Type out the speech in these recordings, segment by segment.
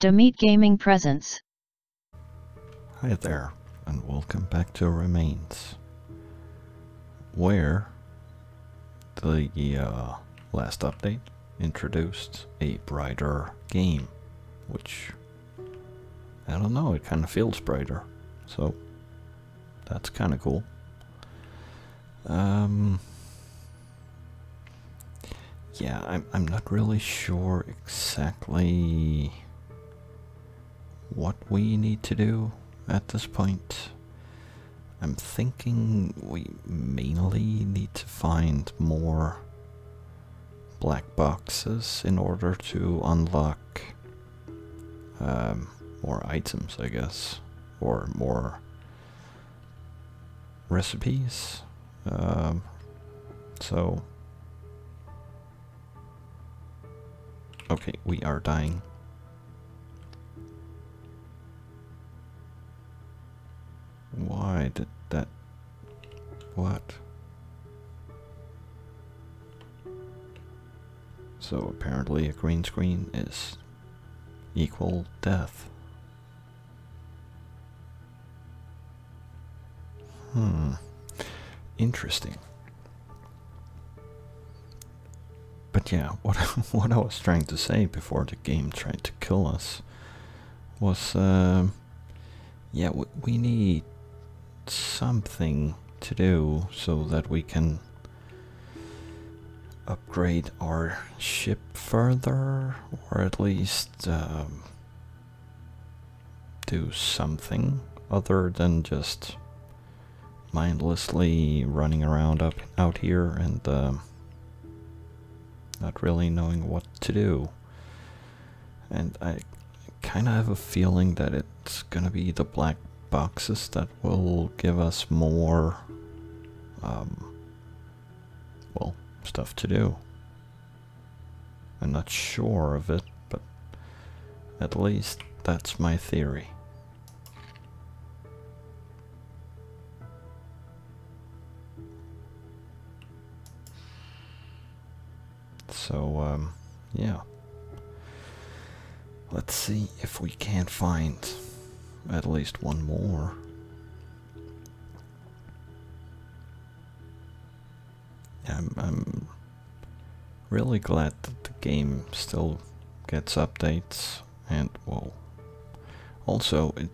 Da Meat Gaming presents. Hi there, and welcome back to Remains, where the last update introduced a brighter game, which, I don't know, it kind of feels brighter, so that's kind of cool. Yeah, I'm not really sure exactly what we need to do at this point. I'm thinking we mainly need to find more black boxes in order to unlock more items, I guess, or more recipes. So okay, we are dying. Why did that? What? So apparently a green screen is equal death. Interesting. But yeah, what I was trying to say before the game tried to kill us was, yeah, we need something to do so that we can upgrade our ship further, or at least do something other than just mindlessly running around out here and not really knowing what to do. And I kind of have a feeling that it's gonna be the black boxes that will give us more well, stuff to do. I'm not sure of it, but at least that's my theory. So yeah, let's see if we can't find at least one more. I'm really glad that the game still gets updates, and well, also it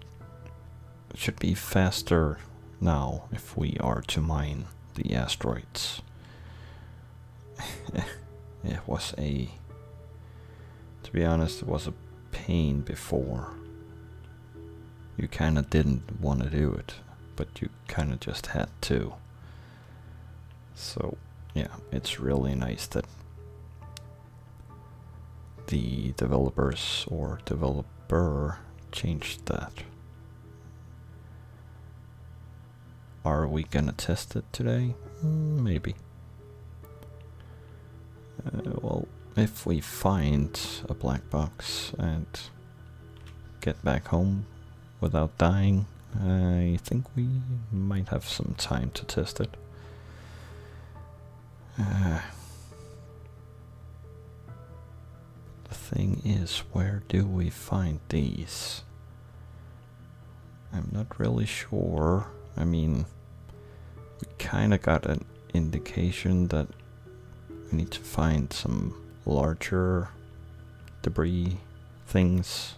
should be faster now if we are to mine the asteroids. It was a, to be honest, it was a pain before. You kind of didn't want to do it, but you kind of just had to. So yeah, it's really nice that the developers or developer changed that. Are we gonna test it today? Maybe. Well, if we find a black box and get back home without dying, I think we might have some time to test it. The thing is, where do we find these? I'm not really sure. I mean, we kind of got an indication that we need to find some larger debris things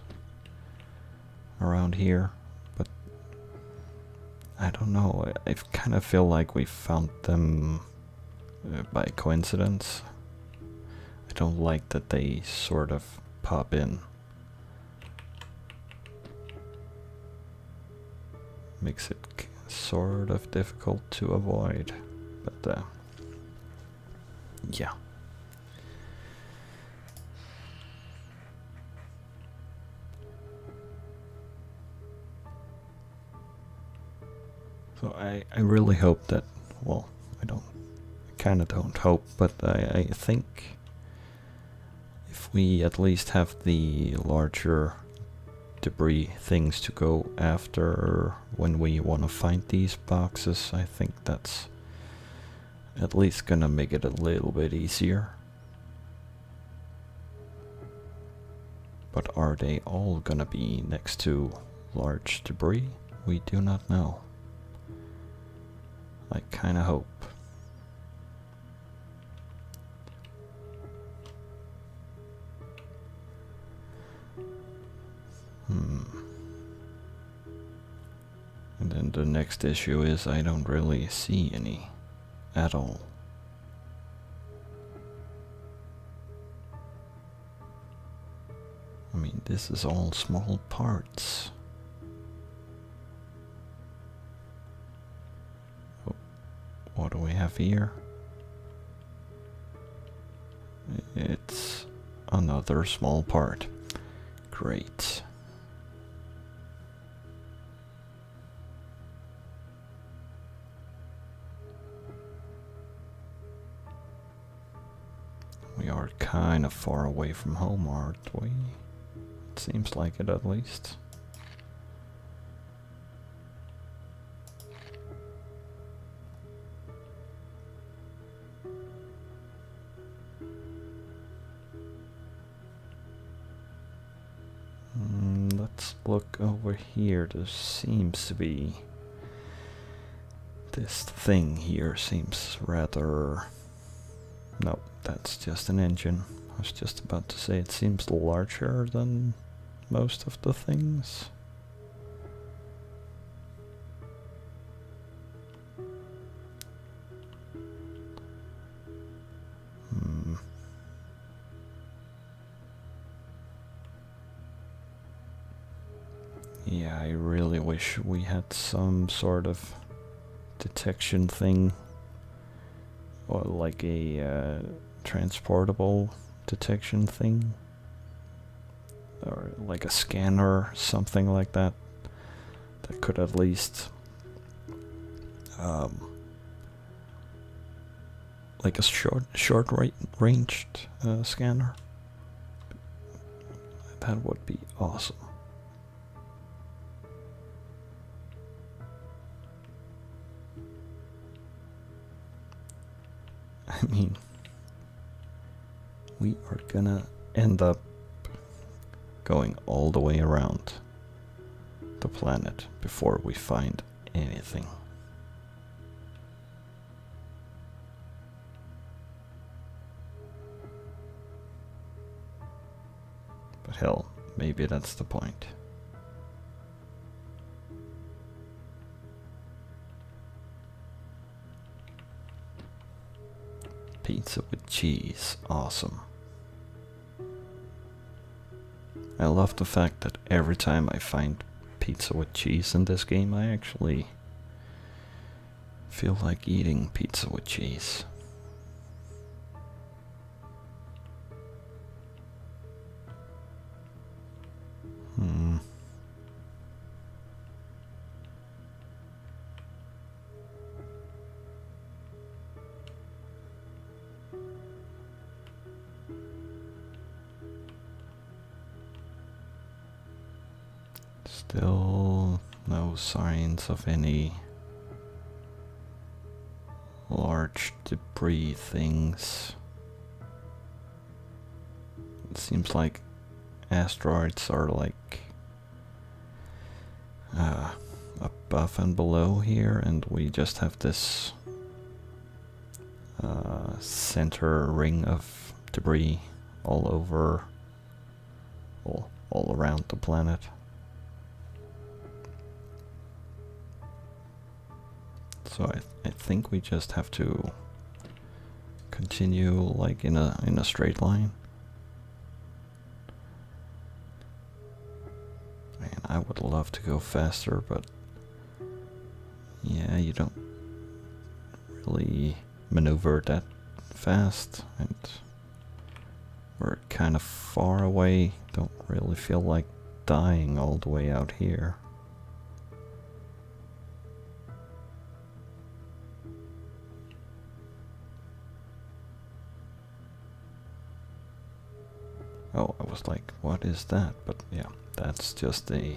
around here, but I don't know. I kind of feel like we found them by coincidence. I don't like that they sort of pop in. Makes it sort of difficult to avoid, but yeah. So I really hope that, well, I kind of don't hope, but I think if we at least have the larger debris things to go after when we want to find these boxes, I think that's at least gonna make it a little bit easier. But are they all gonna be next to large debris? We do not know. I kinda hope. And then the next issue is I don't really see any at all. I mean, this is all small parts. Oh, what do we have here? It's another small part. Great. We are kind of far away from home, aren't we? Seems like it, at least. Let's look over here. There seems to be... this thing here seems rather... nope, that's just an engine. I was just about to say it seems larger than... most of the things. Yeah, I really wish we had some sort of detection thing, or like a transportable detection thing. Or like a scanner, something like that, that could at least like a short ranged scanner. That would be awesome. I mean, we are gonna end up going all the way around the planet before we find anything. But hell, maybe that's the point. Pizza with cheese, awesome. I love the fact that every time I find pizza with cheese in this game, I actually feel like eating pizza with cheese. Still no signs of any large debris things. It seems like asteroids are like above and below here, and we just have this center ring of debris all over, all around the planet. So I think we just have to continue like in a straight line. Man, I would love to go faster, but yeah, you don't really maneuver that fast, and we're kind of far away. Don't really feel like dying all the way out here. Oh, I was like, what is that? But yeah, that's just a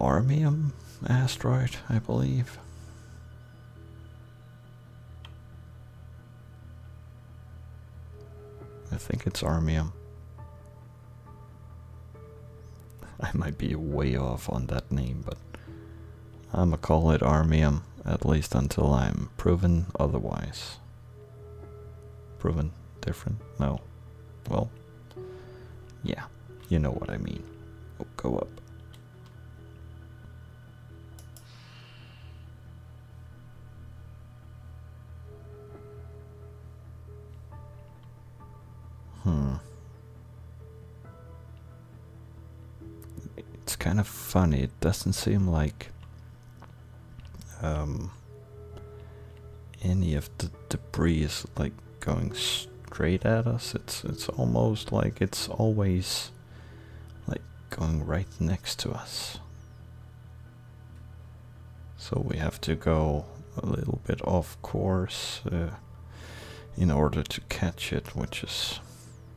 Armium asteroid, I believe. I think it's Armium. I might be way off on that name, but I'ma call it Armium, at least until I'm proven otherwise. Proven different? No. Well, yeah, you know what I mean. Oh, go up. It's kind of funny, it doesn't seem like any of the debris is like going straight at us. It's almost like it's always like going right next to us, so we have to go a little bit off course in order to catch it, which is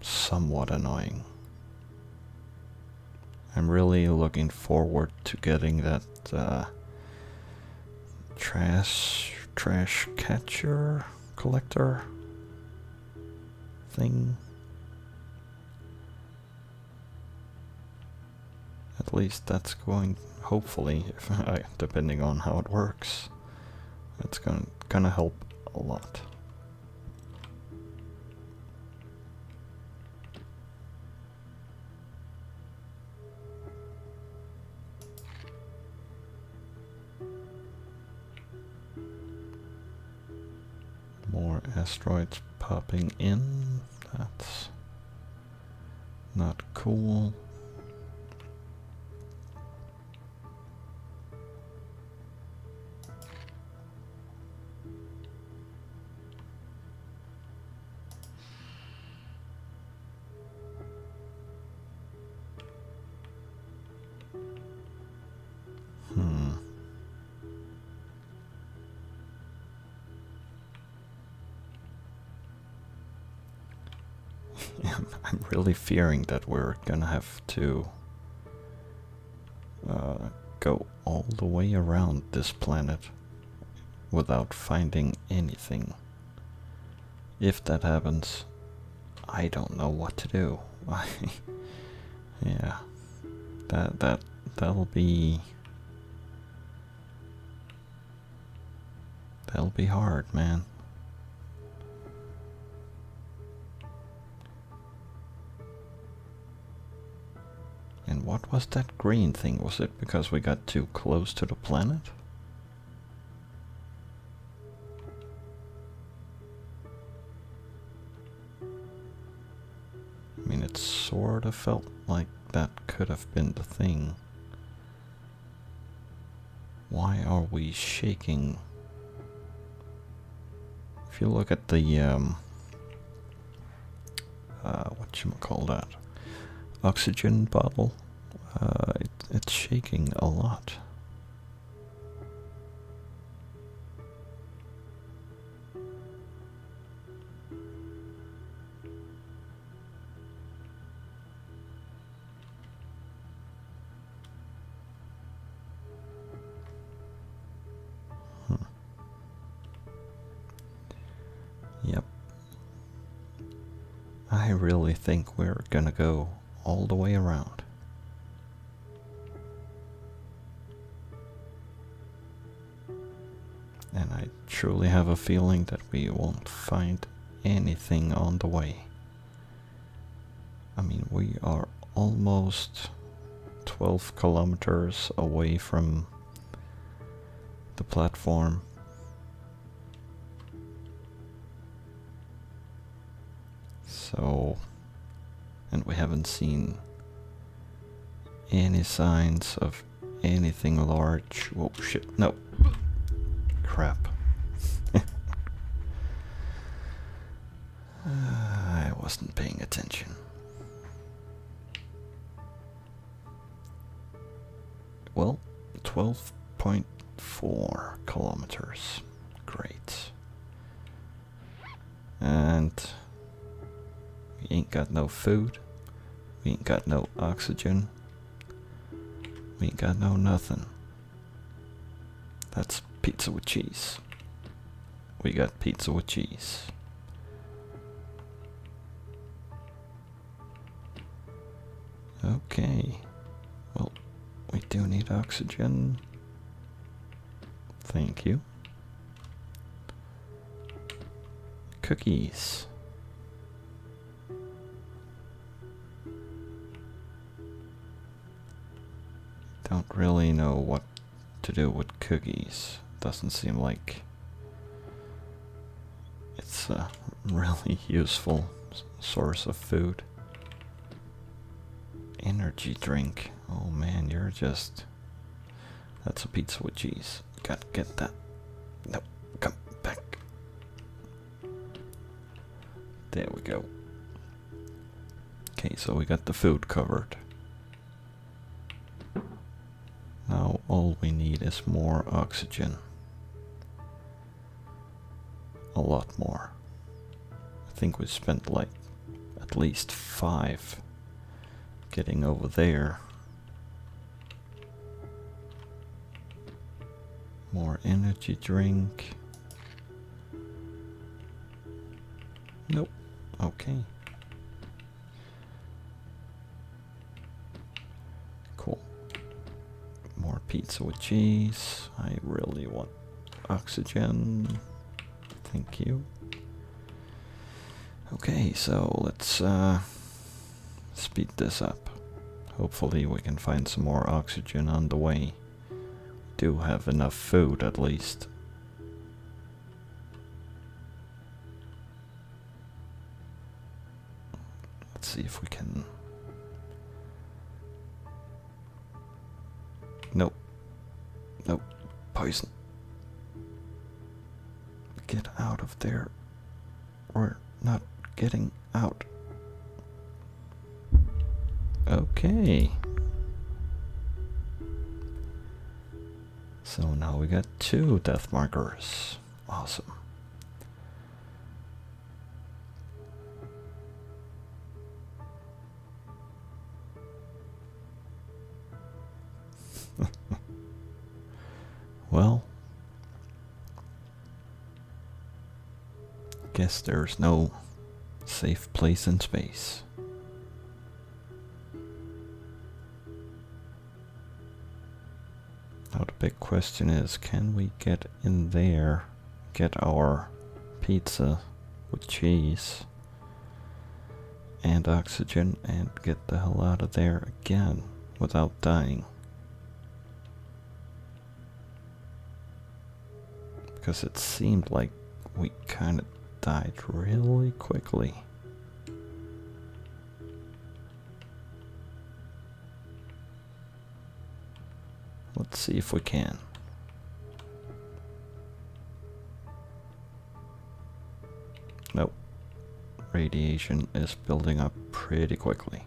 somewhat annoying. I'm really looking forward to getting that trash collector thing. At least that's going, hopefully, if depending on how it works, that's gonna help a lot. More asteroids popping in, that's not cool. I'm really fearing that we're gonna have to go all the way around this planet without finding anything. If that happens, I don't know what to do. Yeah, that'll be hard, man. And what was that green thing? Was it because we got too close to the planet? I mean, it sort of felt like that could have been the thing. Why are we shaking? If you look at the whatchamacallit, oxygen bottle, it's shaking a lot. Yep. I really think we're gonna go all the way around. And I truly have a feeling that we won't find anything on the way. I mean, we are almost 12 kilometers away from the platform. So... and we haven't seen any signs of anything large. Whoa, shit, no. Crap. I wasn't paying attention. Well, 12.4 kilometers. Great. And... we ain't got no food, we ain't got no oxygen, we ain't got no nothing. That's pizza with cheese. We got pizza with cheese. Okay, do need oxygen. Thank you. Cookies. Don't really know what to do with cookies. Doesn't seem like it's a really useful source of food. Energy drink. Oh man, you're just... That's a pizza with cheese. Gotta get that. Nope, come back. There we go. Okay, so we got the food covered. Now all we need is more oxygen. A lot more. I think we spent like at least 5 getting over there. More energy drink. Nope. Okay. Cool. More pizza with cheese. I really want oxygen. Thank you. Okay, so let's speed this up. Hopefully we can find some more oxygen on the way. Do have enough food at least. Let's see if we can... Nope. Nope. Poison. Get out of there. We're not getting out. Okay. So now we got 2 death markers. Awesome. Well, guess there's no safe place in space. Now the big question is, can we get in there, get our pizza with cheese and oxygen, and get the hell out of there again without dying? Because it seemed like we kind of died really quickly. Let's see if we can. Nope. Radiation is building up pretty quickly.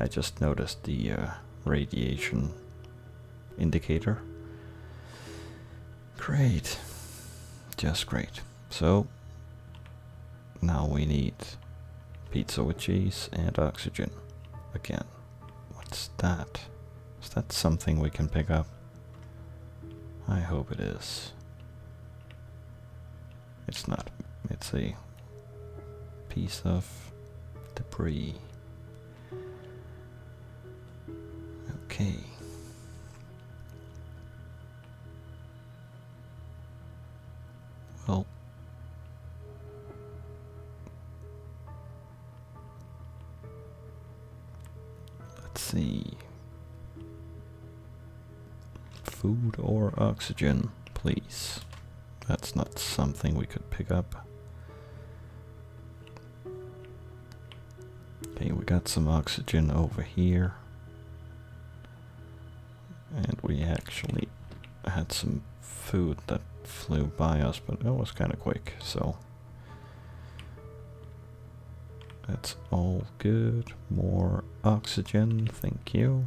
I just noticed the radiation indicator. Great. Just great. So now we need pizza with cheese and oxygen again. What's that? Is that something we can pick up? I hope it is. It's not. It's a piece of debris. Okay. Well, let's see. Food or oxygen, please. That's not something we could pick up. Okay, we got some oxygen over here. And we actually had some food that flew by us, but it was kind of quick, so that's all good. More oxygen, thank you.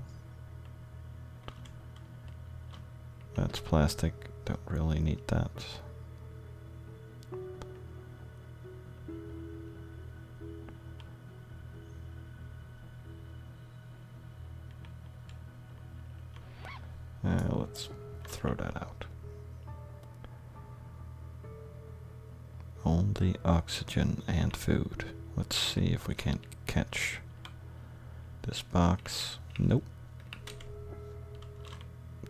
That's plastic, don't really need that. Let's throw that out. Only oxygen and food. Let's see if we can't catch this box. Nope.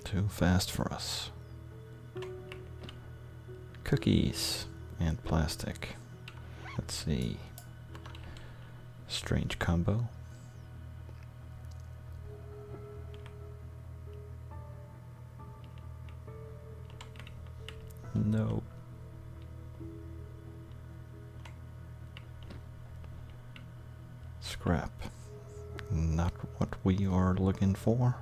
Too fast for us. Cookies and plastic. Let's see. Strange combo. No. Scrap. Not what we are looking for.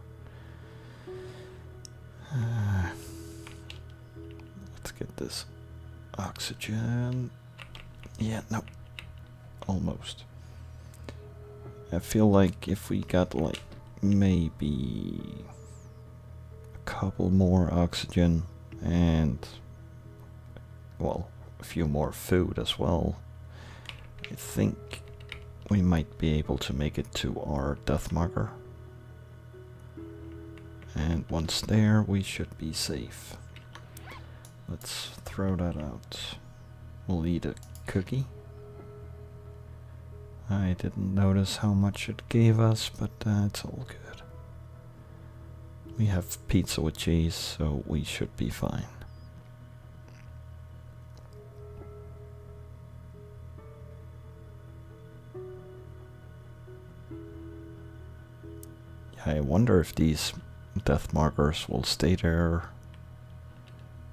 Let's get this oxygen. Yeah, no. Almost. I feel like if we got like maybe a couple more oxygen and, well, a few more food as well, I think we might be able to make it to our death marker. And once there, we should be safe. Let's throw that out. We'll eat a cookie. I didn't notice how much it gave us, but it's all good. We have pizza with cheese, so we should be fine. I wonder if these death markers will stay there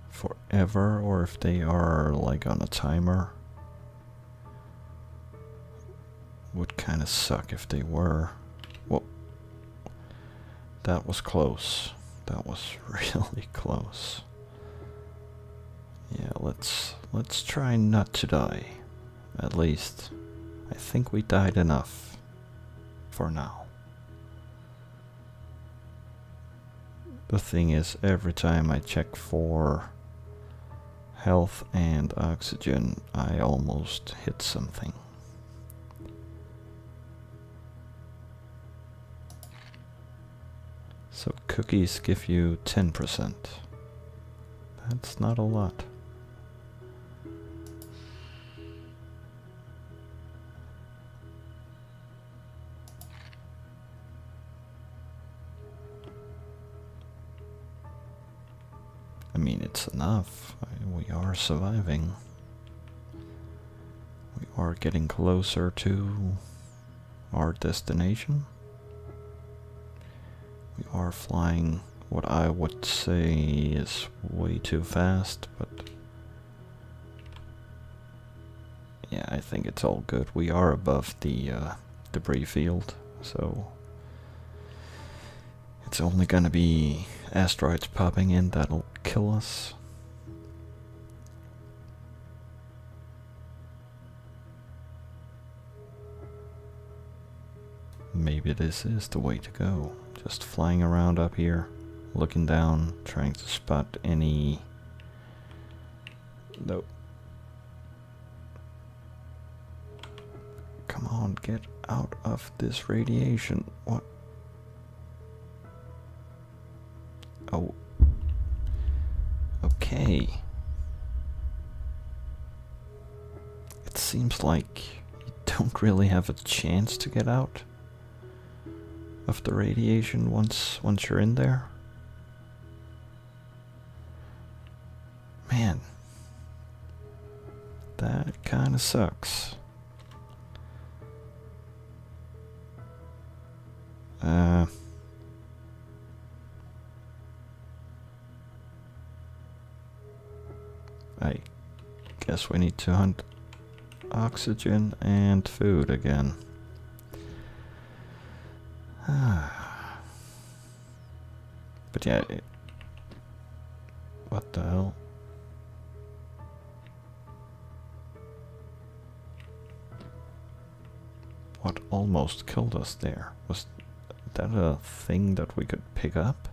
forever, or if they are like on a timer. Would kind of suck if they were. Whoa. That was close. That was really close. Yeah, let's try not to die. At least I think we died enough for now. The thing is, every time I check for health and oxygen, I almost hit something. So cookies give you 10%. That's not a lot. I mean, it's enough. We are surviving. We are getting closer to our destination. We are flying what I would say is way too fast, but yeah, I think it's all good. We are above the debris field, so it's only gonna be asteroids popping in that'll kill us. Maybe this is the way to go. Just flying around up here, looking down, trying to spot any... Nope. Come on, get out of this radiation. What? Oh. Okay. It seems like you don't really have a chance to get out of the radiation once you're in there. Man. That kind of sucks. I guess we need to hunt oxygen and food again. But yeah, what the hell? What almost killed us there? Was that a thing that we could pick up?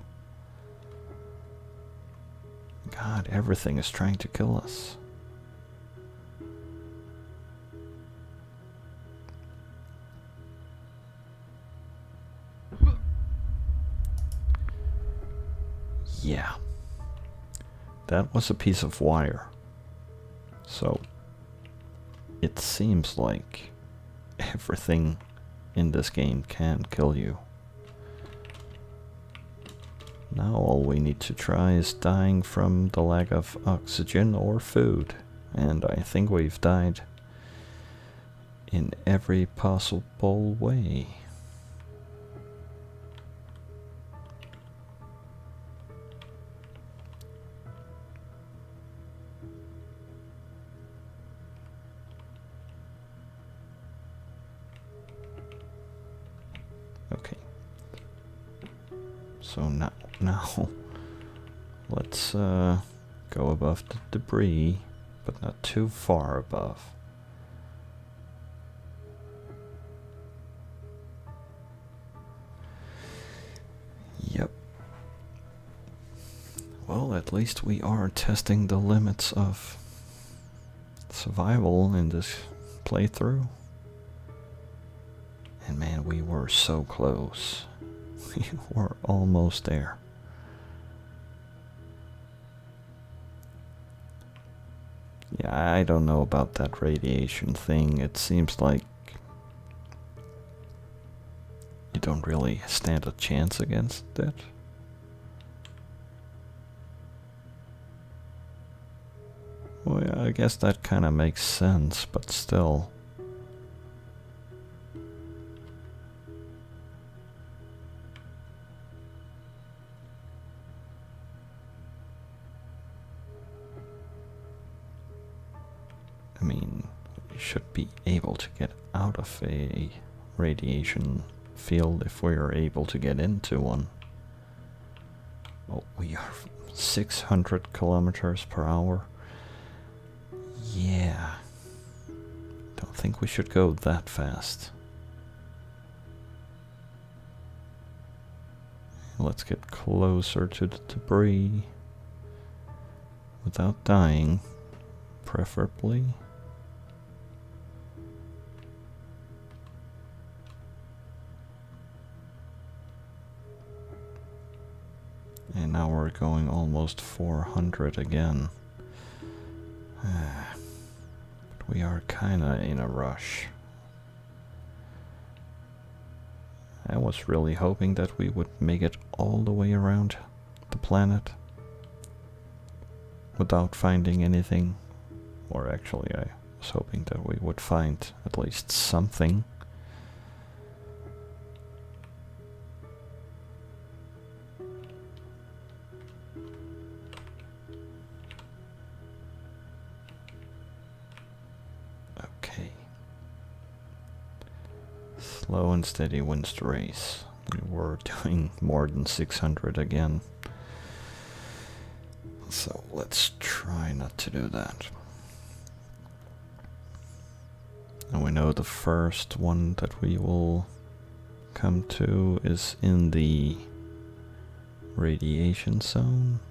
God, everything is trying to kill us. Yeah. That was a piece of wire. So, it seems like everything in this game can kill you. Now all we need to try is dying from the lack of oxygen or food. And I think we've died in every possible way. Okay. So now let's go above the debris, but not too far above. Yep. Well, at least we are testing the limits of survival in this playthrough. And man, we were so close. We were almost there. Yeah, I don't know about that radiation thing. It seems like you don't really stand a chance against it. Well, yeah, I guess that kind of makes sense, but still. I mean, we should be able to get out of a radiation field if we are able to get into one. Oh, we are 600 kilometers per hour. Yeah. Don't think we should go that fast. Let's get closer to the debris without dying, preferably. And now we're going almost 400 again. But we are kinda in a rush. I was really hoping that we would make it all the way around the planet without finding anything. Or actually, I was hoping that we would find at least something. Slow and steady wins the race. We were doing more than 600 again. So let's try not to do that. And we know the first one that we will come to is in the radiation zone.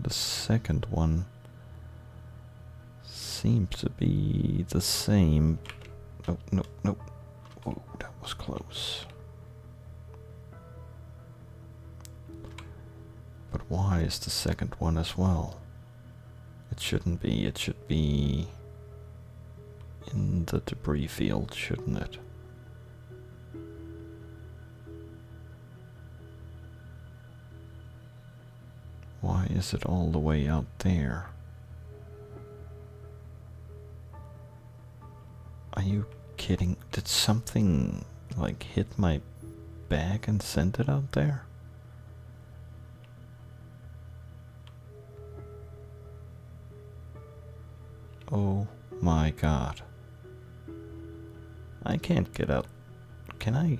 The second one seems to be the same. Oh, no, no. Oh, that was close. But why is the second one as well? It shouldn't be. It should be in the debris field, shouldn't it? Why is it all the way out there? Are you kidding? Did something like hit my bag and sent it out there? Oh my god. I can't get out. Can I?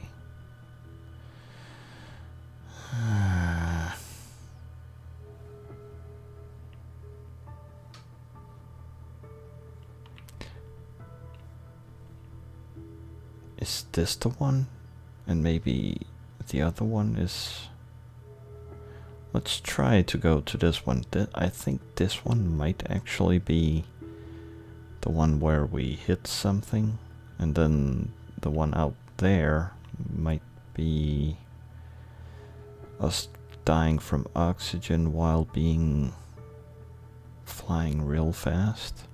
Is this the one? And maybe the other one is... Let's try to go to this one. I think this one might actually be the one where we hit something. And then the one out there might be us dying from oxygen while being flying real fast.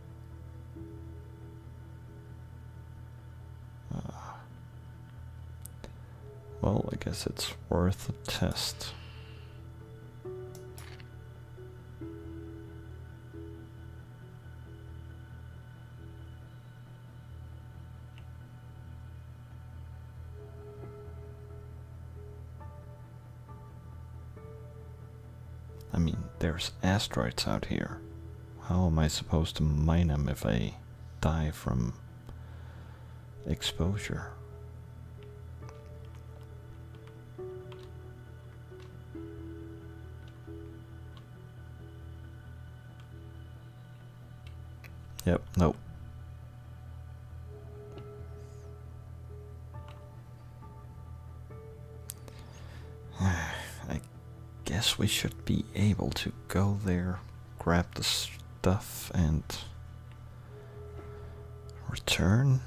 Well, I guess it's worth a test. I mean, there's asteroids out here. How am I supposed to mine them if I die from exposure? Yep, nope. I guess we should be able to go there, grab the stuff, and return,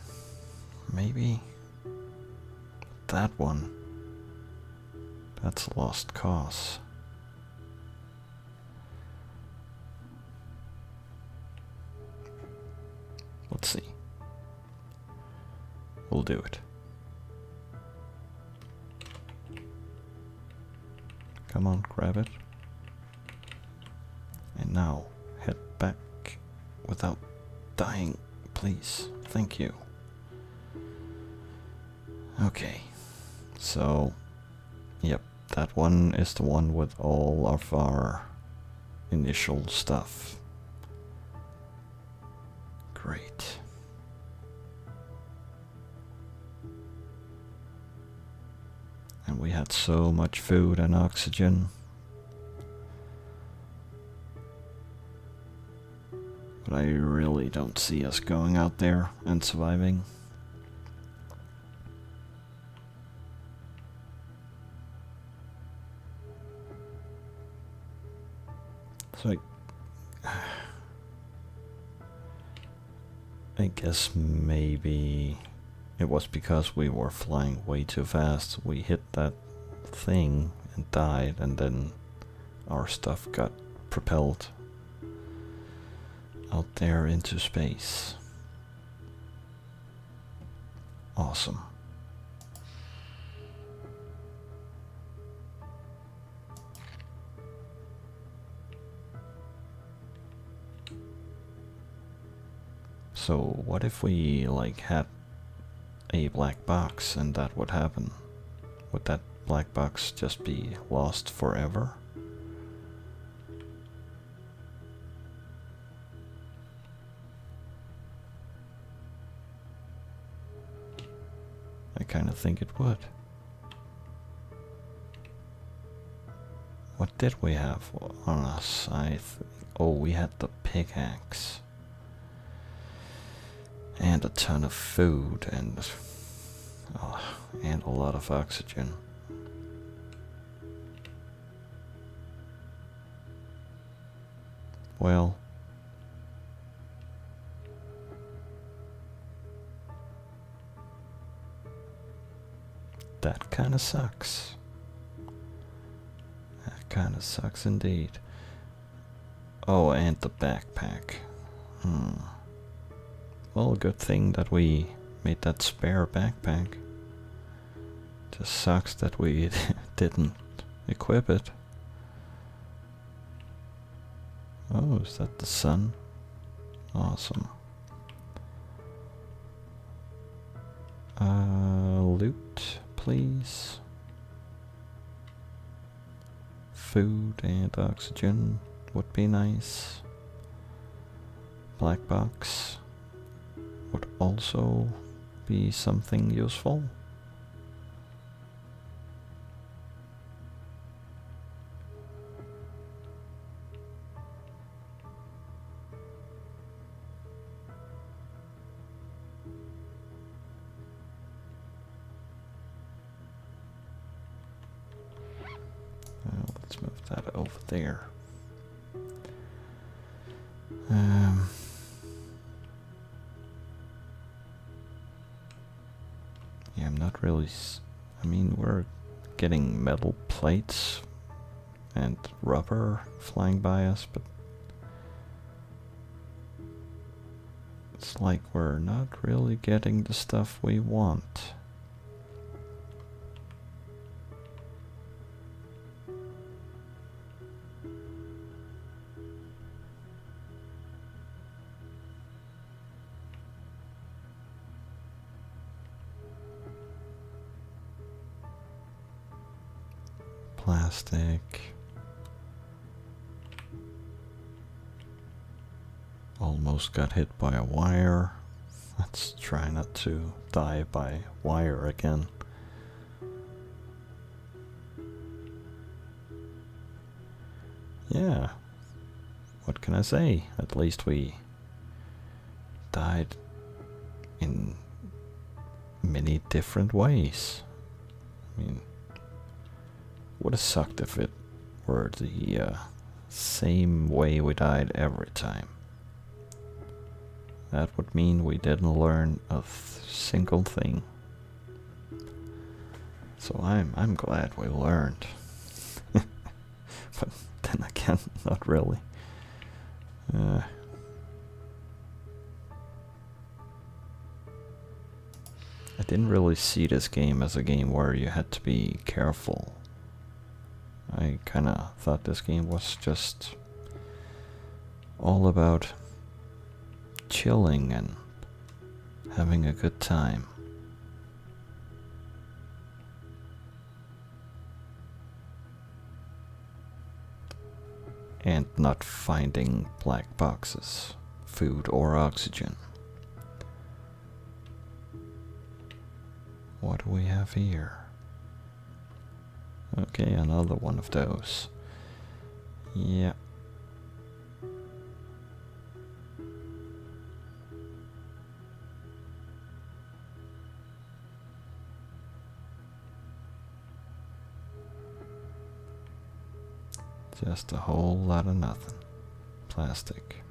maybe? That one. That's a lost cause. Let's see. We'll do it. Come on, grab it. And now, head back without dying, please. Thank you. Okay. So, yep, that one is the one with all of our initial stuff. Great. And we had so much food and oxygen. But I really don't see us going out there and surviving. So I guess maybe it was because we were flying way too fast. We hit that thing and died, and then our stuff got propelled out there into space. Awesome. So what if we, like, had a black box and that would happen? Would that black box just be lost forever? I kind of think it would. What did we have on us? Oh, we had the pickaxe. And a ton of food, and a lot of oxygen. Well, that kind of sucks. That kind of sucks indeed. Oh, and the backpack. Well, good thing that we made that spare backpack. Just sucks that we didn't equip it. Oh, is that the sun? Awesome. Loot, please. Food and oxygen would be nice. Black box would also be something useful. Let's move that over there. I'm not really... I mean, we're getting metal plates and rubber flying by us, but it's like we're not really getting the stuff we want. plastic. Almost got hit by a wire. Let's try not to die by wire again. Yeah, what can I say? At least we died in many different ways. I mean, would have sucked if it were the same way we died every time. That would mean we didn't learn a single thing. So I'm glad we learned. But then again, not really. I didn't really see this game as a game where you had to be careful. I kinda thought this game was just all about chilling and having a good time. And not finding black boxes, food or oxygen. What do we have here? Okay, another one of those. Yeah. Just a whole lot of nothing. Plastic.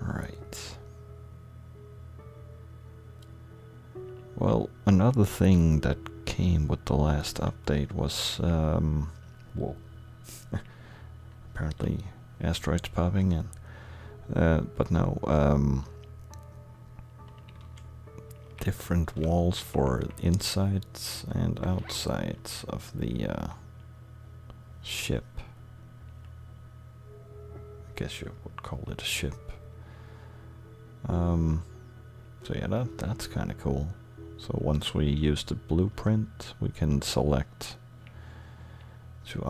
Right. Well, another thing that came with the last update was, whoa. Apparently asteroids popping in. But no, different walls for insides and outsides of the ship. I guess you would call it a ship. So yeah, that's kind of cool. So once we use the blueprint, we can select to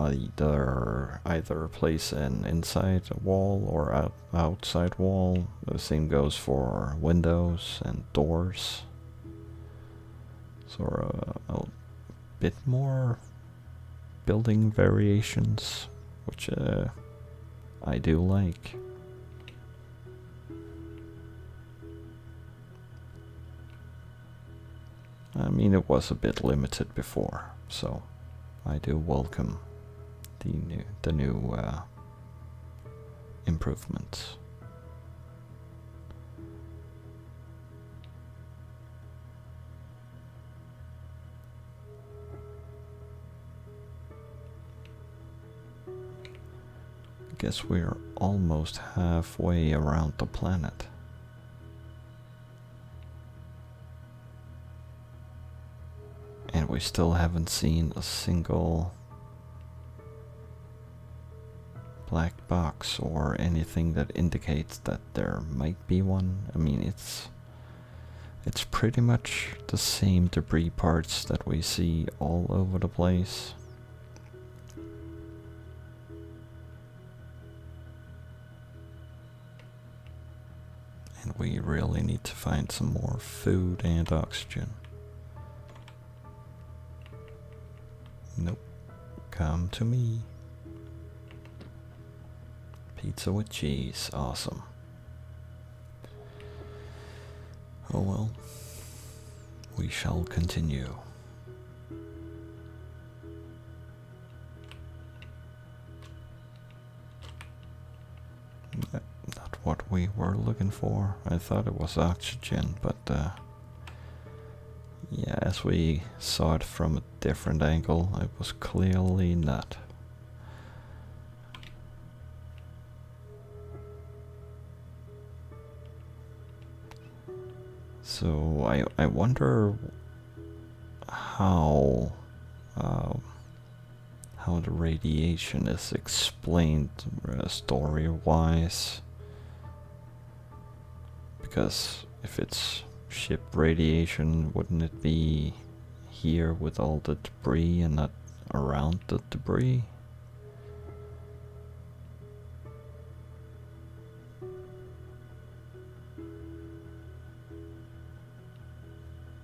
either place an inside wall or outside wall. The same goes for windows and doors. So a bit more building variations, which I do like. I mean, it was a bit limited before, so I do welcome the new improvements. Guess we're almost halfway around the planet. And we still haven't seen a single black box or anything that indicates that there might be one. I mean, it's pretty much the same debris parts that we see all over the place. We really need to find some more food and oxygen. Nope. Come to me. Pizza with cheese. Awesome. Oh well. We shall continue. What we were looking for. I thought it was oxygen, but yeah, as we saw it from a different angle, it was clearly not. So I wonder how the radiation is explained story-wise. Because if it's ship radiation, wouldn't it be here with all the debris and not around the debris?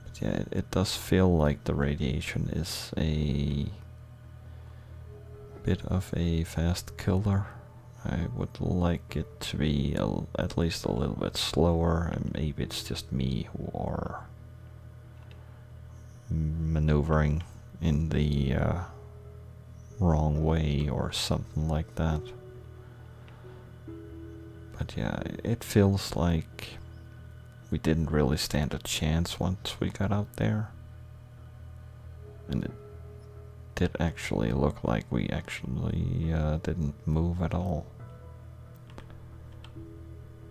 But yeah, it does feel like the radiation is a bit of a fast killer. I would like it to be at least a little bit slower, and maybe it's just me who are maneuvering in the wrong way or something like that. But yeah, it feels like we didn't really stand a chance once we got out there. And it did actually look like we actually didn't move at all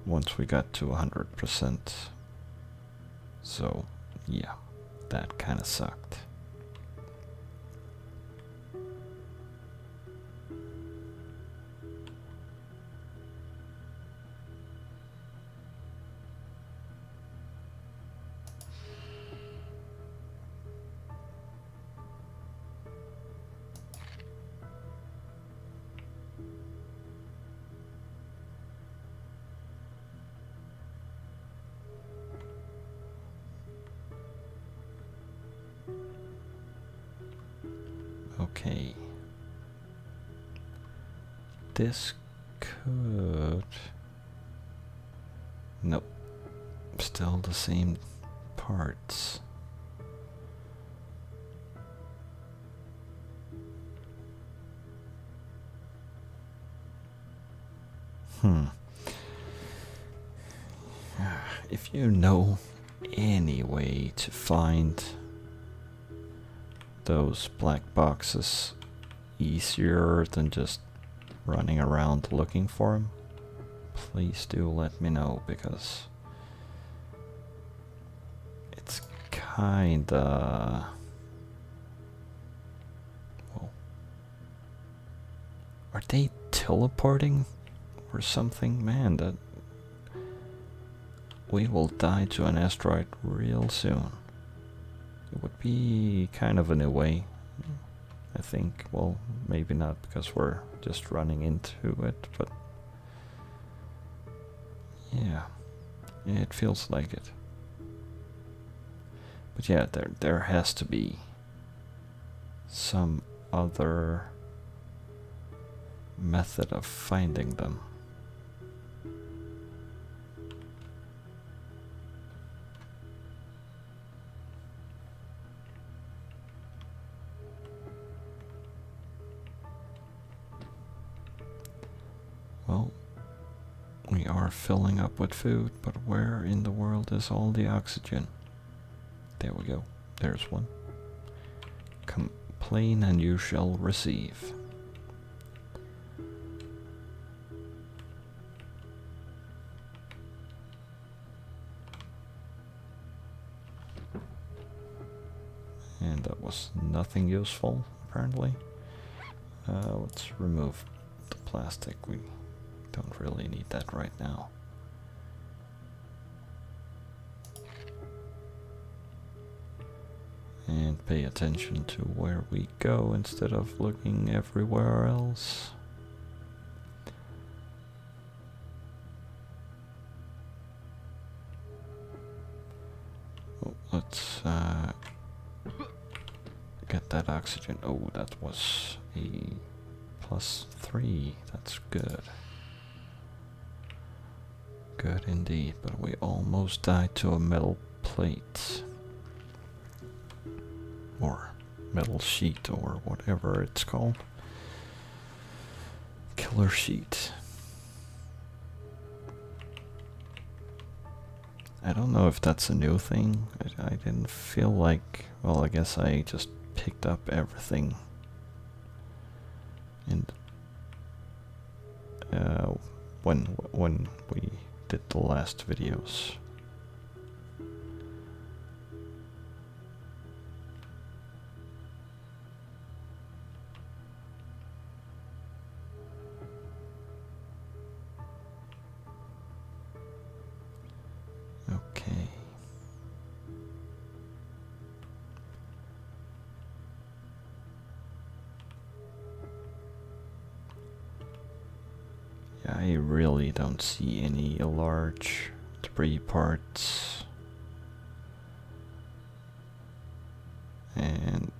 once we got to 100%. So yeah, that kind of sucked. Okay, this could... Nope, still the same parts. If you know any way to find those black boxes easier than just running around looking for them, please do let me know, because it's kinda... Whoa. Are they teleporting or something? Man, that... we will die to an asteroid real soon. It would be kind of a new way, I think. Well, maybe not, because we're just running into it, but yeah, it feels like it. But yeah, there has to be some other method of finding them. We are filling up with food, but where in the world is all the oxygen? There we go. There's one. Complain and you shall receive. And that was nothing useful, apparently. Let's remove the plastic. We don't really need that right now. And pay attention to where we go instead of looking everywhere else. Oh, let's get that oxygen. Oh, that was a +3. That's good. Good indeed, but we almost died to a metal plate. Or metal sheet, or whatever it's called. Killer sheet. I don't know if that's a new thing. I didn't feel like... Well, I guess I just picked up everything. And... when we... the last videos. Okay. Yeah, I really don't see any large debris parts. And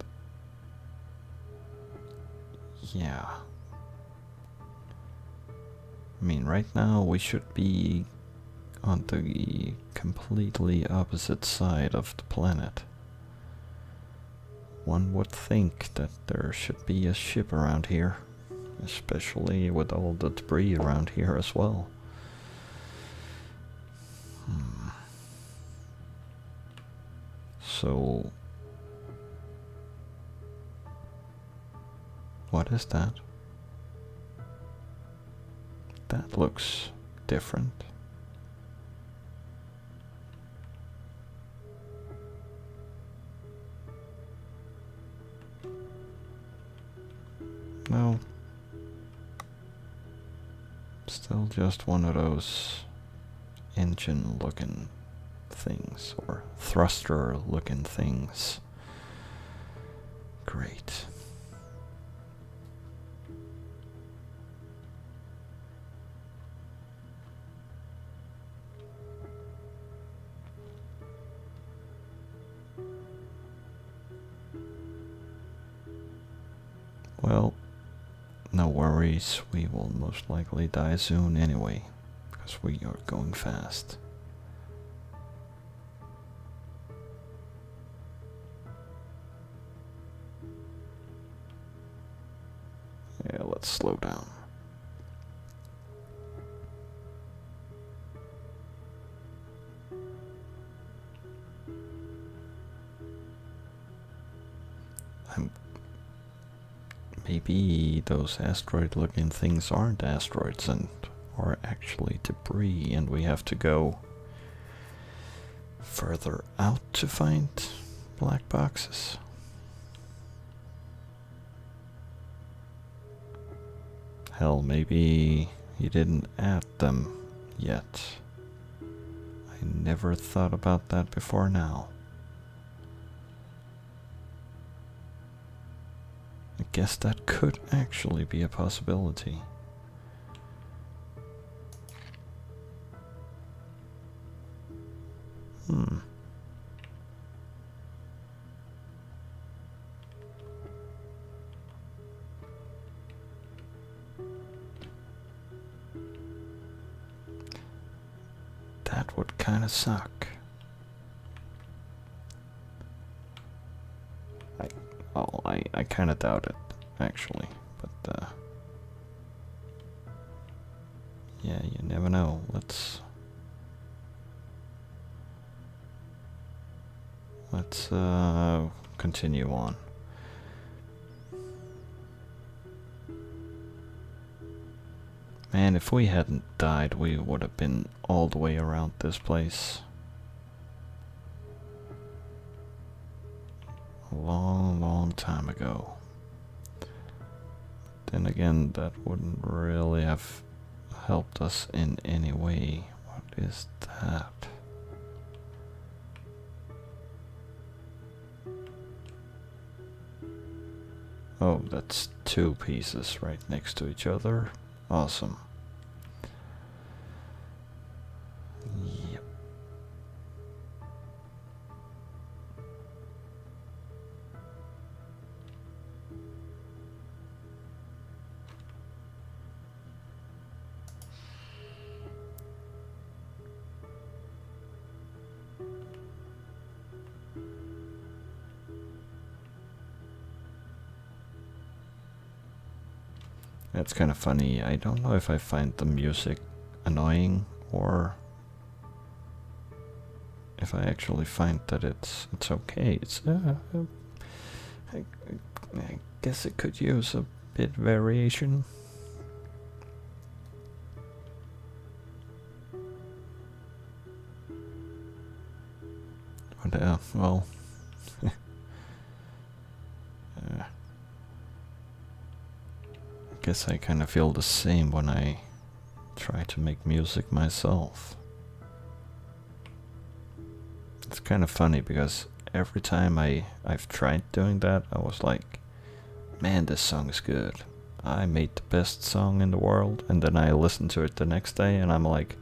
yeah, I mean, right now we should be on the completely opposite side of the planet. One would think that there should be a ship around here, especially with all the debris around here as well. So, what is that? That looks different. No. Still just one of those engine looking things, or thruster looking things. Great. Well, no worries, we will most likely die soon anyway, because we are going fast. Yeah, let's slow down. Maybe those asteroid-looking things aren't asteroids and are actually debris, and we have to go further out to find black boxes. Hell, maybe he didn't add them yet. I never thought about that before now. I guess that could actually be a possibility. That would kind of suck. I kind of doubt it, actually, but yeah, you never know. Let's continue on. Man, if we hadn't died, we would have been all the way around this place. Long time ago. Then again, that wouldn't really have helped us in any way. What is that? Oh, that's two pieces right next to each other. Awesome. That's kind of funny. I don't know if I find the music annoying or if I actually find that it's okay. It's I guess it could use a bit variation. But well. I guess I kind of feel the same when I try to make music myself. It's kind of funny because every time I've tried doing that, I was like, man, this song is good. I made the best song in the world, and then I listened to it the next day and I'm like,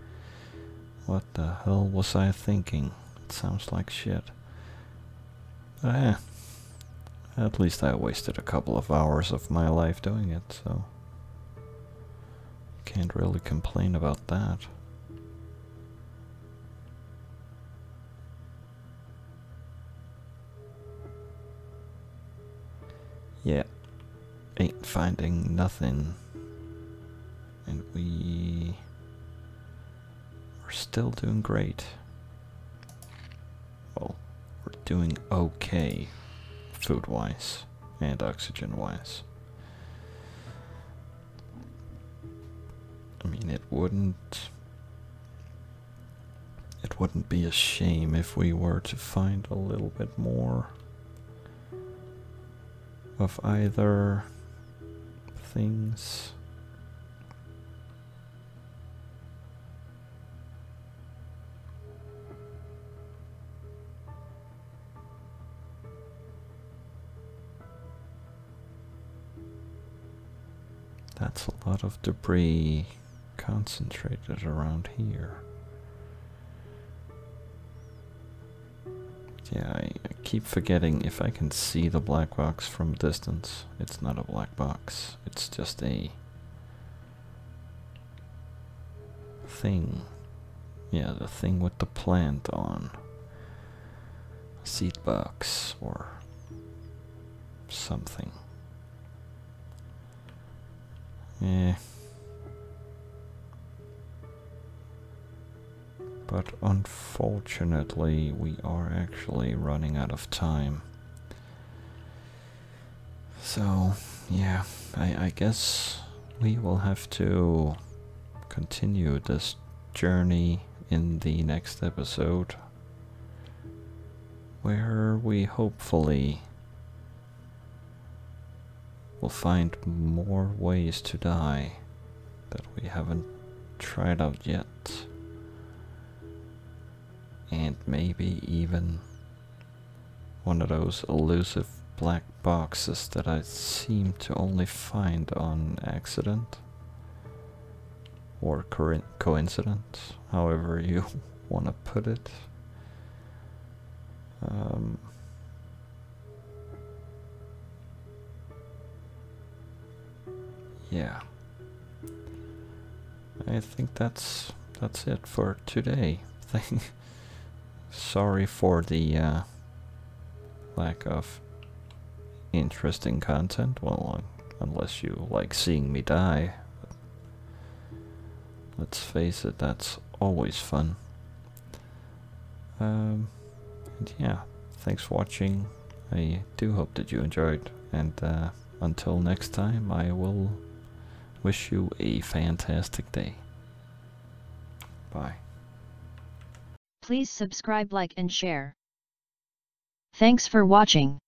what the hell was I thinking? It sounds like shit. But yeah, at least I wasted a couple of hours of my life doing it, so can't really complain about that. Yeah, ain't finding nothing, and we are still doing great. Well, we're doing okay, food-wise and oxygen-wise. I mean, it wouldn't be a shame if we were to find a little bit more of either things. That's a lot of debris concentrated around here. Yeah, I keep forgetting if I can see the black box from distance. It's not a black box, it's just a thing. Yeah, the thing with the plant on. A seed box or something. Yeah. But unfortunately, we are actually running out of time. So, yeah, I guess we will have to continue this journey in the next episode, where we hopefully will find more ways to die that we haven't tried out yet. And maybe even one of those elusive black boxes that I seem to only find on accident. Or coincidence, however you want to put it. Yeah. I think that's it for today. Sorry for the lack of interesting content. Well, unless you like seeing me die. But let's face it, that's always fun. And yeah, thanks for watching. I do hope that you enjoyed. And until next time, I will wish you a fantastic day. Bye. Please subscribe, like, and share. Thanks for watching.